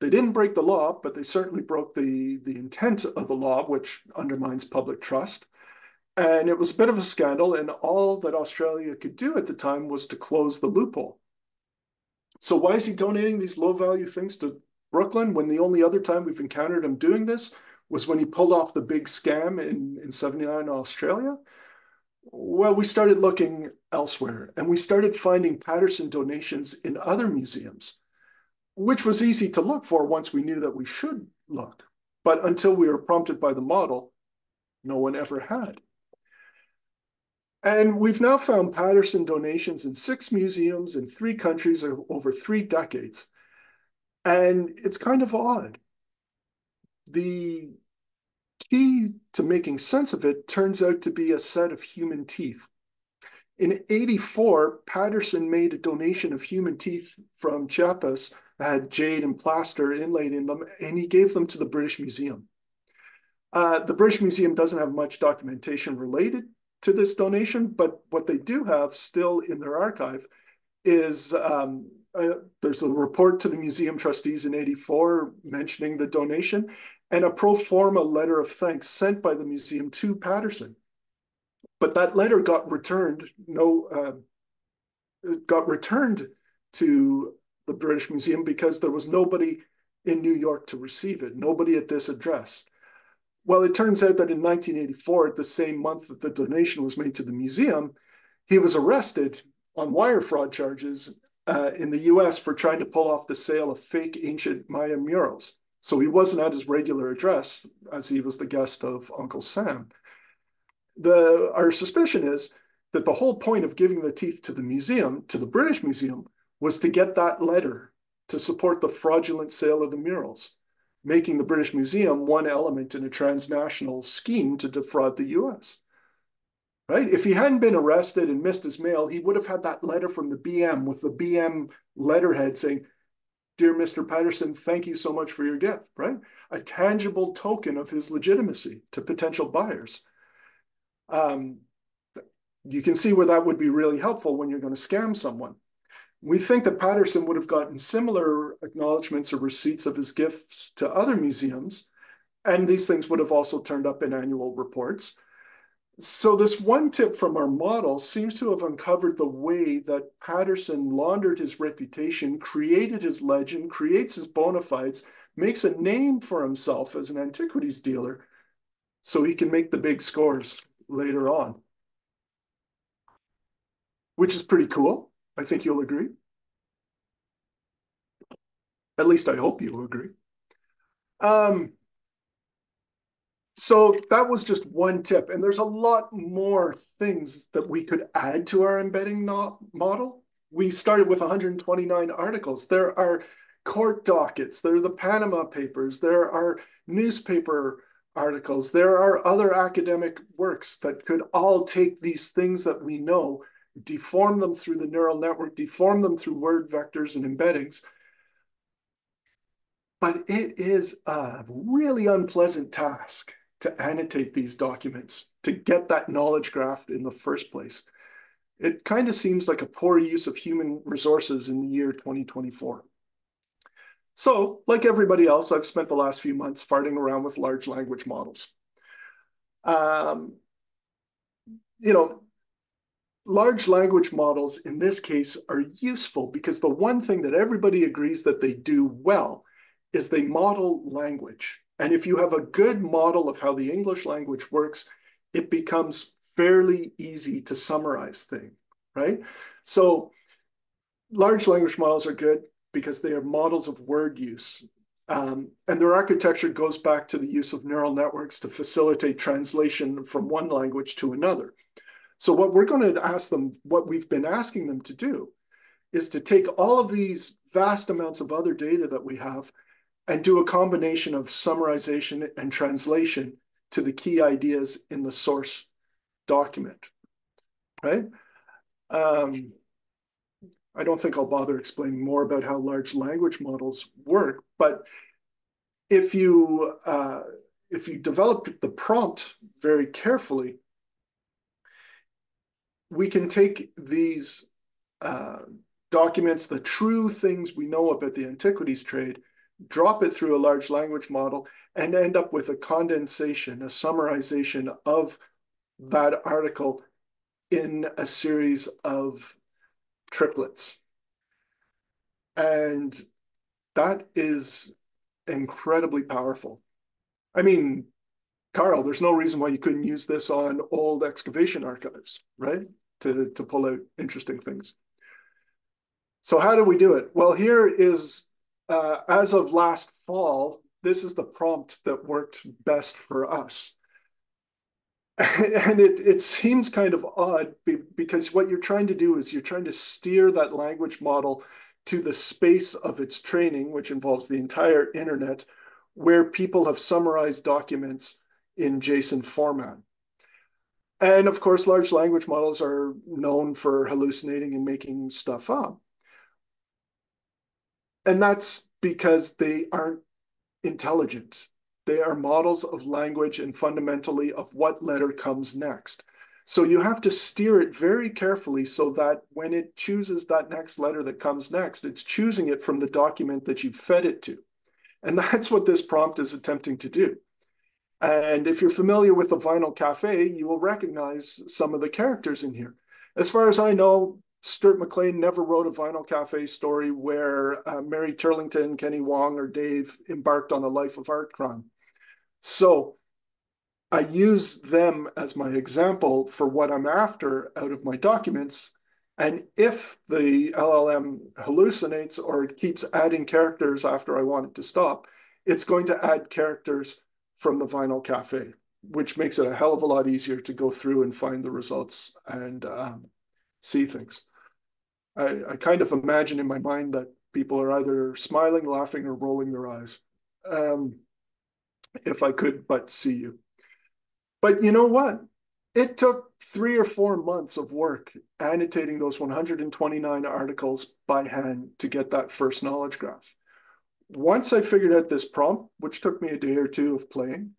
They didn't break the law, but they certainly broke the, the intent of the law, which undermines public trust. And it was a bit of a scandal, and all that Australia could do at the time was to close the loophole. So why is he donating these low-value things to Brooklyn when the only other time we've encountered him doing this was when he pulled off the big scam in, in seventy-nine Australia? Well, we started looking elsewhere, and we started finding Patterson donations in other museums, which was easy to look for once we knew that we should look. But until we were prompted by the model, no one ever had. And we've now found Patterson donations in six museums in three countries over three decades. And it's kind of odd. The key to making sense of it turns out to be a set of human teeth. In eighty-four, Patterson made a donation of human teeth from Chiapas that had jade and plaster inlaid in them, and he gave them to the British Museum. Uh, the British Museum doesn't have much documentation related to this donation, but what they do have still in their archive is um, uh, there's a report to the museum trustees in eighty-four mentioning the donation, and a pro forma letter of thanks sent by the museum to Patterson. But that letter got returned. No, uh, got returned to the British Museum because there was nobody in New York to receive it. Nobody at this address. Well, it turns out that in nineteen eighty-four, at the same month that the donation was made to the museum, he was arrested on wire fraud charges uh, in the U S for trying to pull off the sale of fake ancient Maya murals. So he wasn't at his regular address, as he was the guest of Uncle Sam. The, our suspicion is that the whole point of giving the teeth to the museum, to the British Museum, was to get that letter to support the fraudulent sale of the murals, making the British Museum one element in a transnational scheme to defraud the U S, right? If he hadn't been arrested and missed his mail, he would have had that letter from the B M with the B M letterhead saying, "Dear Mister Patterson, thank you so much for your gift," right? A tangible token of his legitimacy to potential buyers. Um, you can see where that would be really helpful when you're going to scam someone. We think that Patterson would have gotten similar acknowledgements or receipts of his gifts to other museums, and these things would have also turned up in annual reports. So this one tip from our model seems to have uncovered the way that Patterson laundered his reputation, created his legend, creates his bona fides, makes a name for himself as an antiquities dealer so he can make the big scores later on, which is pretty cool. I think you'll agree. At least I hope you'll agree. Um, so that was just one tip. And there's a lot more things that we could add to our embedding model. We started with one hundred twenty-nine articles. There are court dockets. There are the Panama Papers. There are newspaper articles. There are other academic works that could all take these things that we know, deform them through the neural network, deform them through word vectors and embeddings. But it is a really unpleasant task to annotate these documents, to get that knowledge graph in the first place. It kind of seems like a poor use of human resources in the year twenty twenty-four. So, like everybody else, I've spent the last few months farting around with large language models. Um, you know, Large language models, in this case, are useful because the one thing that everybody agrees that they do well is they model language. And if you have a good model of how the English language works, it becomes fairly easy to summarize things, right? So large language models are good because they are models of word use. Um, and their architecture goes back to the use of neural networks to facilitate translation from one language to another. So what we're going to ask them, what we've been asking them to do, is to take all of these vast amounts of other data that we have and do a combination of summarization and translation to the key ideas in the source document, right? Um, I don't think I'll bother explaining more about how large language models work, but if you, uh, if you develop the prompt very carefully, we can take these uh, documents the true things we know about the antiquities trade, drop it through a large language model, and end up with a condensation, a summarization of that article in a series of triplets. And that is incredibly powerful. I mean, Carl, there's no reason why you couldn't use this on old excavation archives, right? To, to pull out interesting things. So how do we do it? Well, here is, uh, as of last fall, this is the prompt that worked best for us. And it, it seems kind of odd be, because what you're trying to do is you're trying to steer that language model to the space of its training, which involves the entire internet, where people have summarized documents in JSON format. And of course, large language models are known for hallucinating and making stuff up. And that's because they aren't intelligent. They are models of language and fundamentally of what letter comes next. So you have to steer it very carefully so that when it chooses that next letter that comes next, it's choosing it from the document that you fed it to. And that's what this prompt is attempting to do. And if you're familiar with the Vinyl Cafe, you will recognize some of the characters in here. As far as I know, Stuart McLean never wrote a Vinyl Cafe story where uh, Mary Turlington, Kenny Wong, or Dave embarked on a life of art crime. So I use them as my example for what I'm after out of my documents. And if the L L M hallucinates or it keeps adding characters after I want it to stop, it's going to add characters from the Vinyl Cafe, which makes it a hell of a lot easier to go through and find the results and um, see things. I, I kind of imagine in my mind that people are either smiling, laughing, or rolling their eyes. Um, if I could but see you. But you know what? It took three or four months of work annotating those one hundred twenty-nine articles by hand to get that first knowledge graph. Once I figured out this prompt, which took me a day or two of playing,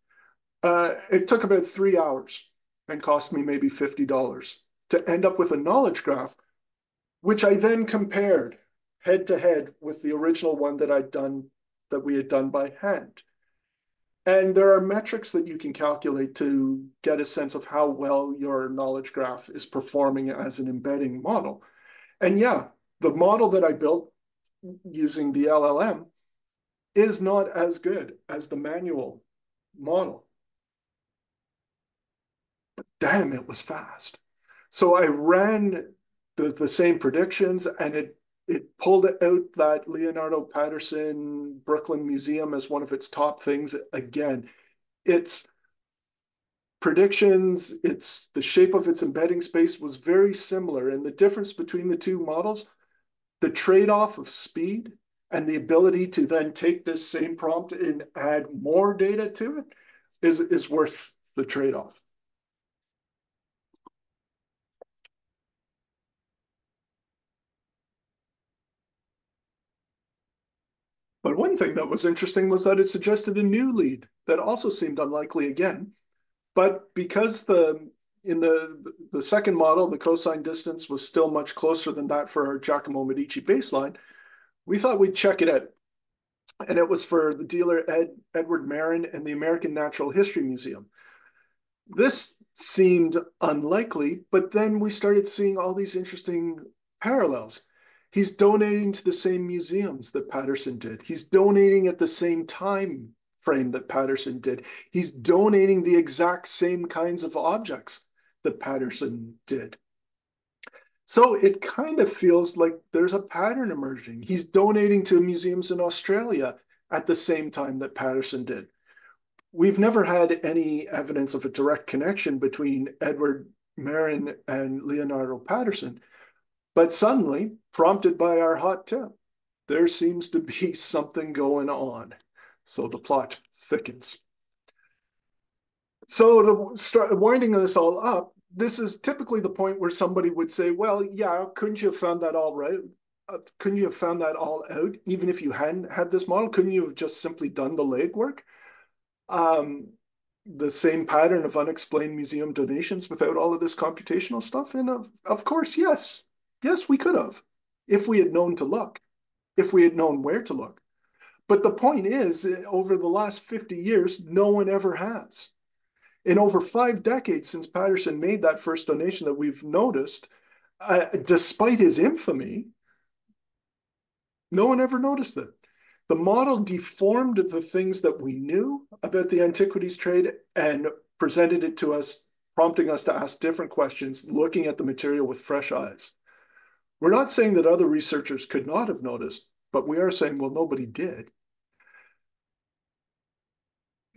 uh, it took about three hours and cost me maybe fifty dollars to end up with a knowledge graph, which I then compared head to head with the original one that I'd done, that we had done by hand. And there are metrics that you can calculate to get a sense of how well your knowledge graph is performing as an embedding model. And yeah, the model that I built using the L L M is not as good as the manual model. But damn, it was fast. So I ran the, the same predictions, and it It pulled out that Leonardo Patterson Brooklyn Museum as one of its top things again. Its predictions, its the shape of its embedding space was very similar. And the difference between the two models, the trade-off of speed and the ability to then take this same prompt and add more data to it is, is worth the trade-off. But one thing that was interesting was that it suggested a new lead that also seemed unlikely again. But because the in the, the second model, the cosine distance was still much closer than that for our Giacomo Medici baseline, we thought we'd check it out. And it was for the dealer Ed, Edward Marin and the American Natural History Museum. This seemed unlikely, but then we started seeing all these interesting parallels. He's donating to the same museums that Patterson did. He's donating at the same time frame that Patterson did. He's donating the exact same kinds of objects that Patterson did. So it kind of feels like there's a pattern emerging. He's donating to museums in Australia at the same time that Patterson did. We've never had any evidence of a direct connection between Edward Marin and Leonardo Patterson, but suddenly, prompted by our hot tip, there seems to be something going on. So the plot thickens. So to start winding this all up, this is typically the point where somebody would say, well, yeah, couldn't you have found that all right? Couldn't you have found that all out? Even if you hadn't had this model, couldn't you have just simply done the legwork? Um, the same pattern of unexplained museum donations without all of this computational stuff? And of, of course, yes. Yes, we could have, if we had known to look, if we had known where to look. But the point is, over the last fifty years, no one ever has. In over five decades since Patterson made that first donation that we've noticed, uh, despite his infamy, no one ever noticed it. The model deformed the things that we knew about the antiquities trade and presented it to us, prompting us to ask different questions, looking at the material with fresh eyes. We're not saying that other researchers could not have noticed, but we are saying, well, nobody did.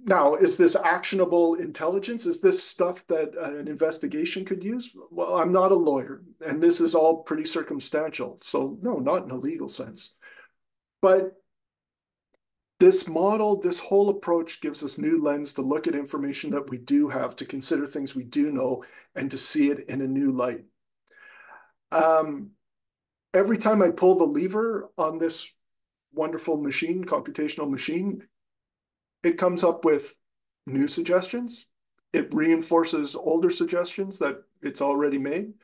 Now, is this actionable intelligence? Is this stuff that an investigation could use? Well, I'm not a lawyer, and this is all pretty circumstantial. So no, not in a legal sense. But this model, this whole approach gives us new lens to look at information that we do have, to consider things we do know, and to see it in a new light. Um, every time I pull the lever on this wonderful machine, computational machine, it comes up with new suggestions. It reinforces older suggestions that it's already made.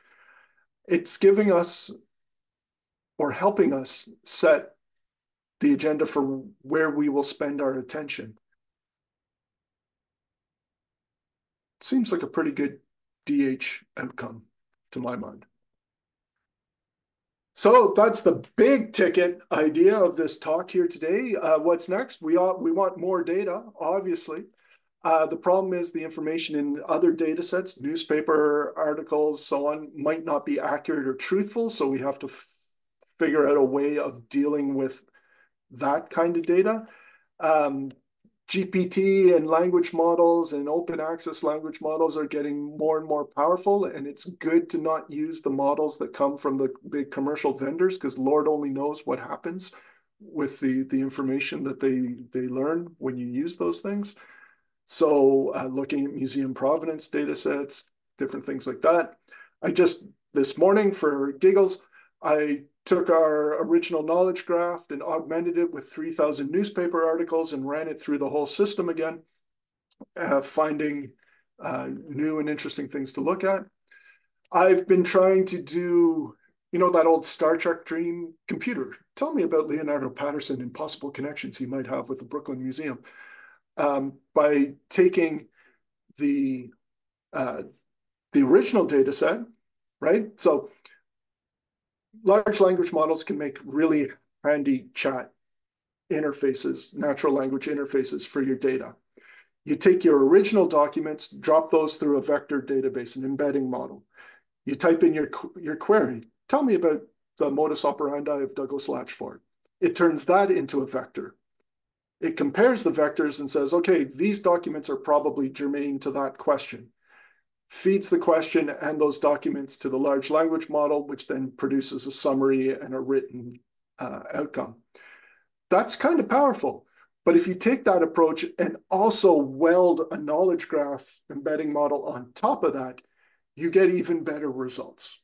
It's giving us, or helping us, set the agenda for where we will spend our attention. Seems like a pretty good D H outcome to my mind. So that's the big ticket idea of this talk here today. Uh, what's next? We, ought, we want more data, obviously. Uh, the problem is the information in other data sets, newspaper articles, so on, might not be accurate or truthful. So we have to figure out a way of dealing with that kind of data. Um, G P T and language models and open access language models are getting more and more powerful, and it's good to not use the models that come from the big commercial vendors, because Lord only knows what happens with the, the information that they, they learn when you use those things. So uh, looking at museum provenance data sets, different things like that. I just, this morning for giggles, I took our original knowledge graph and augmented it with three thousand newspaper articles and ran it through the whole system again, uh, finding uh, new and interesting things to look at. I've been trying to do, you know, that old Star Trek dream computer. Tell me about Leonardo Patterson and possible connections he might have with the Brooklyn Museum. Um, by taking the, uh, the original data set, right? So large language models can make really handy chat interfaces, natural language interfaces for your data. You take your original documents, drop those through a vector database, an embedding model. You type in your, your query. Tell me about the modus operandi of Douglas Latchford. It turns that into a vector. It compares the vectors and says, okay, these documents are probably germane to that question. Feeds the question and those documents to the large language model, which then produces a summary and a written uh, outcome. That's kind of powerful. But if you take that approach and also weld a knowledge graph embedding model on top of that, you get even better results.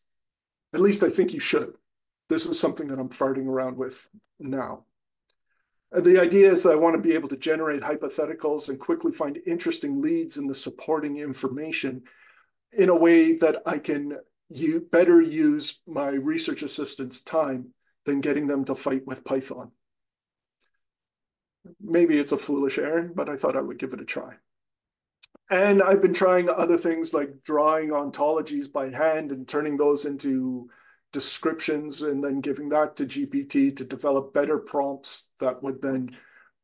At least I think you should. This is something that I'm farting around with now. The idea is that I want to be able to generate hypotheticals and quickly find interesting leads in the supporting information in a way that I can you better use my research assistants' time than getting them to fight with Python. Maybe it's a foolish errand, but I thought I would give it a try. And I've been trying other things like drawing ontologies by hand and turning those into descriptions and then giving that to G P T to develop better prompts that would then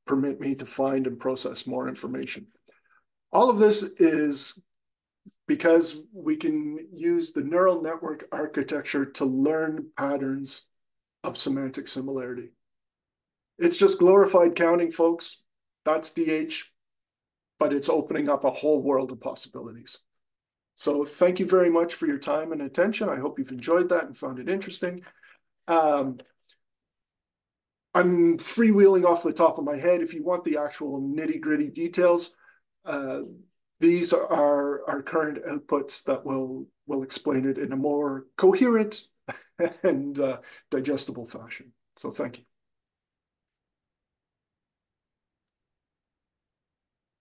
permit me to find and process more information. All of this is because we can use the neural network architecture to learn patterns of semantic similarity. It's just glorified counting, folks. That's D H, but it's opening up a whole world of possibilities. So thank you very much for your time and attention. I hope you've enjoyed that and found it interesting. Um, I'm freewheeling off the top of my head. If you want the actual nitty-gritty details, uh, These are our current outputs that will, will explain it in a more coherent and uh, digestible fashion. So thank you.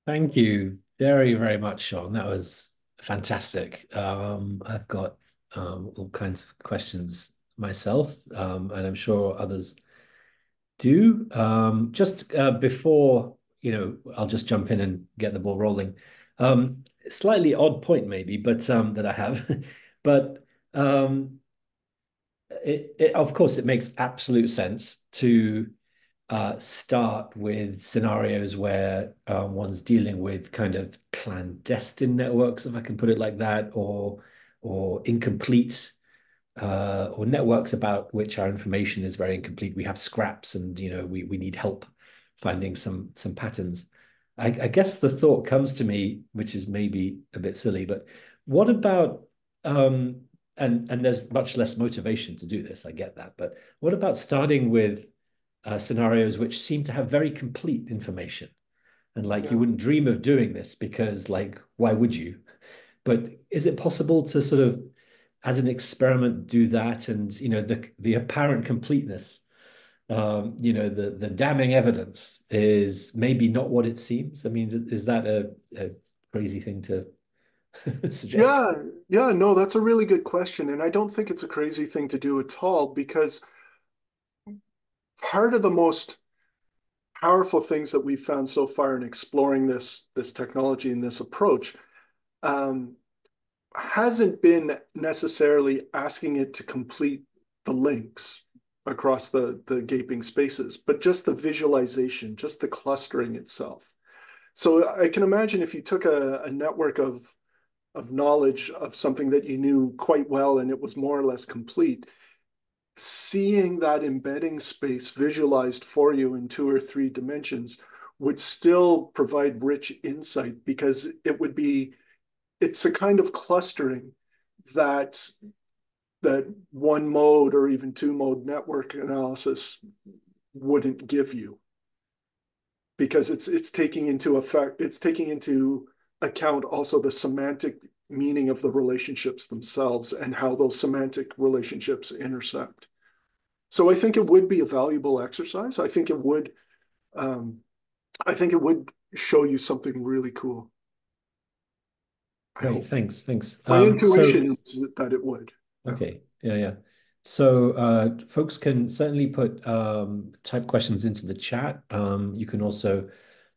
Thank you very, very much, Shawn. That was fantastic. Um, I've got um, all kinds of questions myself, um, and I'm sure others do. Um, just uh, before, you know, I'll just jump in and get the ball rolling. Um, slightly odd point maybe, but um, that I have, but um, it, it, of course, it makes absolute sense to uh, start with scenarios where uh, one's dealing with kind of clandestine networks, if I can put it like that, or or incomplete uh, or networks about which our information is very incomplete. We have scraps, and you know we we need help finding some some patterns. I, I guess the thought comes to me, which is maybe a bit silly, but what about, um, and, and there's much less motivation to do this, I get that, but what about starting with uh, scenarios which seem to have very complete information? And like, yeah. you wouldn't dream of doing this because like, why would you? But is it possible to sort of, as an experiment, do that? And, you know, the, the apparent completeness, um you know the the damning evidence is maybe not what it seems. I mean, is that a, a crazy thing to suggest? Yeah, yeah, no, that's a really good question, and I don't think it's a crazy thing to do at all, because part of the most powerful things that we've found so far in exploring this this technology and this approach um hasn't been necessarily asking it to complete the links across the, the gaping spaces, but just the visualization, just the clustering itself. So I can imagine if you took a, a network of, of knowledge of something that you knew quite well and it was more or less complete, seeing that embedding space visualized for you in two or three dimensions would still provide rich insight, because it would be, it's a kind of clustering that that one mode or even two mode network analysis wouldn't give you, because it's it's taking into effect it's taking into account also the semantic meaning of the relationships themselves and how those semantic relationships intersect. So I think it would be a valuable exercise. I think it would um, I think it would show you something really cool. Great, thanks, thanks. My um, intuition so... is that it would. Okay. Yeah. Yeah. So uh, folks can certainly put um, type questions into the chat. Um, you can also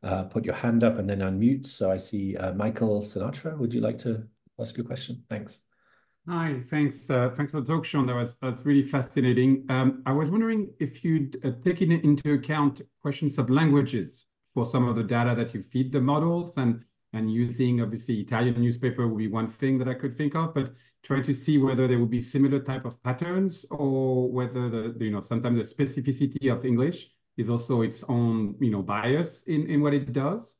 uh, put your hand up and then unmute. So I see uh, Michael Sinatra. Would you like to ask your question? Thanks. Hi. Thanks. Uh, thanks for the talk, Shawn. That was, that was really fascinating. Um, I was wondering if you'd uh, taken into account questions of languages for some of the data that you feed the models, and and using obviously Italian newspaper would be one thing that I could think of, but trying to see whether there would be similar type of patterns, or whether the, you know, sometimes the specificity of English is also its own, you know, bias in, in what it does.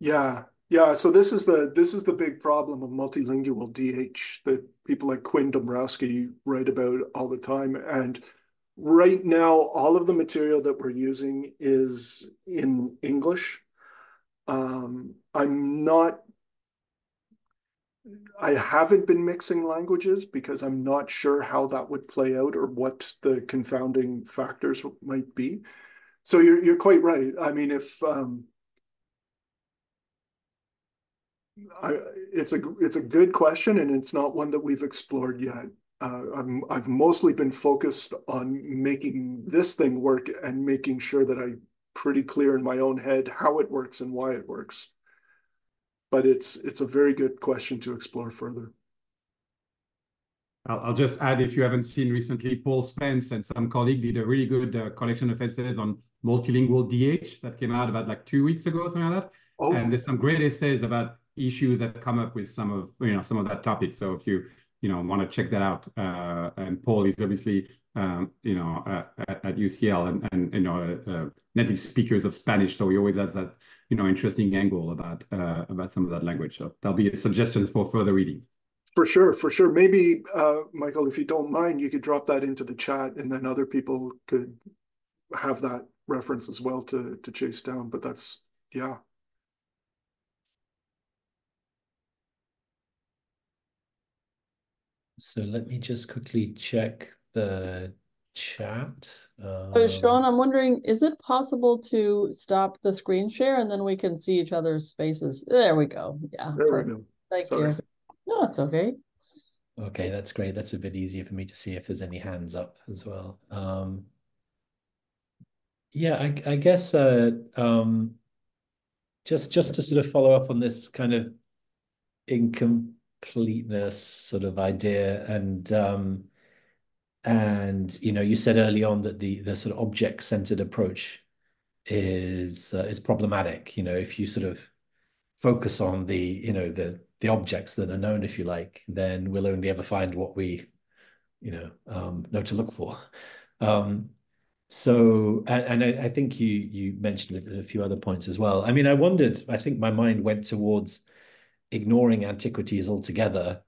Yeah, yeah. So this is the this is the big problem of multilingual D H that people like Quinn Dombrowski write about all the time. And right now, all of the material that we're using is in English. Um, I'm not, I haven't been mixing languages because I'm not sure how that would play out or what the confounding factors might be. So you're, you're quite right. I mean, if um, I, it's a, it's a good question, and it's not one that we've explored yet. Uh, I'm, I've mostly been focused on making this thing work and making sure that I pretty clear in my own head how it works and why it works. But it's it's a very good question to explore further. I'll, I'll just add, if you haven't seen recently, Paul Spence and some colleague did a really good uh, collection of essays on multilingual D H that came out about like two weeks ago, something like that. Oh. And there's some great essays about issues that come up with some of you know some of that topic. So if you you know want to check that out, uh, and Paul is obviously Um, you know, uh, at, at U C L, and, and you know, uh, uh, native speakers of Spanish. So he always has that, you know, interesting angle about uh, about some of that language. So that'll be a suggestion for further reading. For sure, for sure. Maybe, uh, Michael, if you don't mind, you could drop that into the chat, and then other people could have that reference as well to to chase down. But that's, yeah. So let me just quickly check the chat. Um... So Shawn, I'm wondering, is it possible to stop the screen share and then we can see each other's faces? There we go. Yeah. There we go. Thank Sorry. you. No, it's okay. Okay, that's great. That's a bit easier for me to see if there's any hands up as well. Um, yeah, I, I guess uh, um, just just to sort of follow up on this kind of incompleteness sort of idea, and um, and you know, you said early on that the the sort of object-centered approach is uh, is problematic. You know, if you sort of focus on the you know the the objects that are known, if you like, then we'll only ever find what we, you know, um, know to look for. Um, so, and, and I, I think you you mentioned a few other points as well. I mean, I wondered, I think my mind went towards ignoring antiquities altogether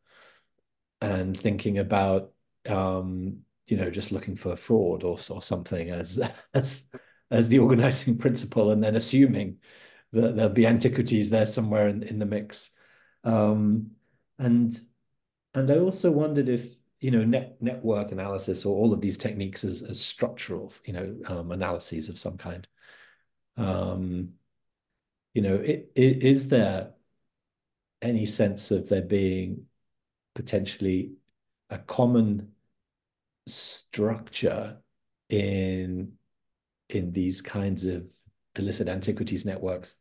and thinking about, um, you know, just looking for fraud or, or something as, as, as the organizing principle, and then assuming that there'll be antiquities there somewhere in, in the mix. Um, and and I also wondered if, you know, net, network analysis or all of these techniques as, as structural, you know, um, analyses of some kind. Um, you know, it, it, is there any sense of there being potentially a common structure in, in these kinds of illicit antiquities networks,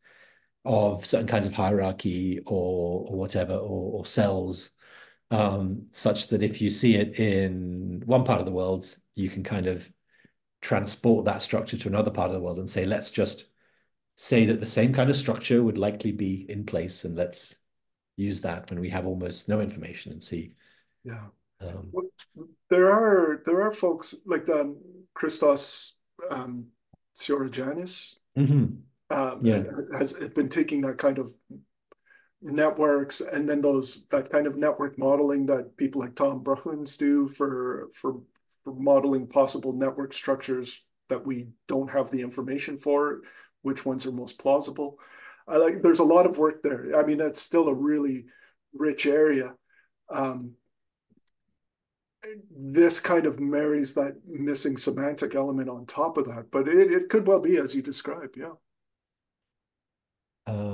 of certain kinds of hierarchy or, or whatever, or, or cells, um, such that if you see it in one part of the world, you can kind of transport that structure to another part of the world and say, let's just say that the same kind of structure would likely be in place, and let's use that when we have almost no information and see. Yeah, um, well, there are there are folks like um, Christos um, Tsiorigiannis. Mm-hmm. Um, yeah, has been taking that kind of networks, and then those that kind of network modeling that people like Tom Bruhns do for for for modeling possible network structures that we don't have the information for, which ones are most plausible. I like there's a lot of work there. I mean, that's still a really rich area. Um, this kind of marries that missing semantic element on top of that, but it, it could well be as you describe, yeah. Uh